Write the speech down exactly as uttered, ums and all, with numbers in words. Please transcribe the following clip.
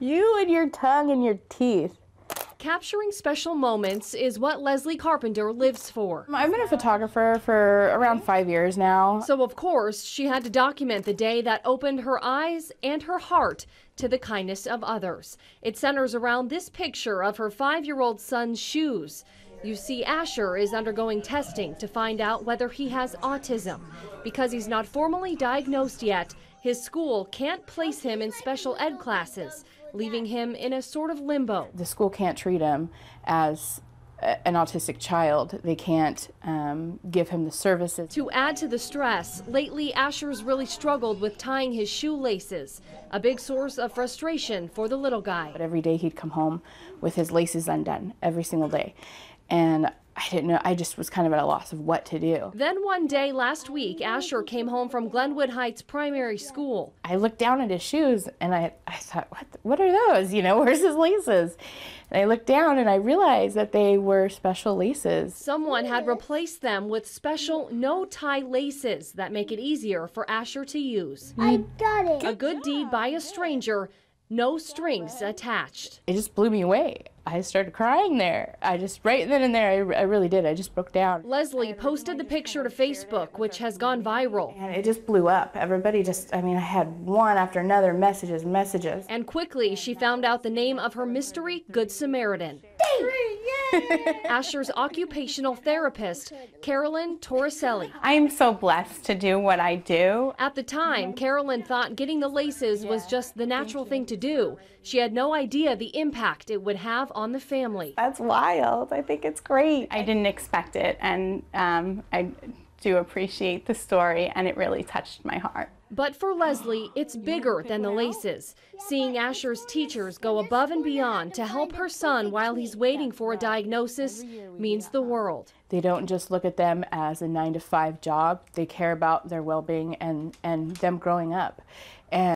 You and your tongue and your teeth. Capturing special moments is what Leslie Carpenter lives for. I've been a photographer for around five years now. So of course, she had to document the day that opened her eyes and her heart to the kindness of others. It centers around this picture of her five-year-old son's shoes. You see, Asher is undergoing testing to find out whether he has autism. Because he's not formally diagnosed yet, his school can't place him in special ed classes, leaving him in a sort of limbo. The school can't treat him as a, an autistic child. They can't um, give him the services. To add to the stress, lately Asher's really struggled with tying his shoelaces, a big source of frustration for the little guy. But every day he'd come home with his laces undone, every single day. And I didn't know, I just was kind of at a loss of what to do. Then one day last week, Asher came home from Glenwood Heights Primary School. I looked down at his shoes and I, I thought, what, what are those? You know, where's his laces? And I looked down and I realized that they were special laces. Someone had replaced them with special no-tie laces that make it easier for Asher to use. I got it. A good deed by a stranger, no strings attached. It just blew me away. I started crying there. I just, right then and there, I, I really did. I just broke down. Leslie posted the picture to Facebook, which has gone viral. And it just blew up. Everybody just, I mean, I had one after another, messages, messages. And quickly, she found out the name of her mystery Good Samaritan. Asher's occupational therapist, Carolyn Torricelli. I am so blessed to do what I do. At the time, Carolyn thought getting the laces was just the natural thing to do. She had no idea the impact it would have on the family. That's wild. I think it's great. I didn't expect it, and um, I do appreciate the story, and it really touched my heart. But for Leslie, it's bigger than the laces. Seeing Asher's teachers go above and beyond to help her son while he's waiting for a diagnosis means the world. They don't just look at them as a nine to five job. They care about their well-being and, and them growing up. And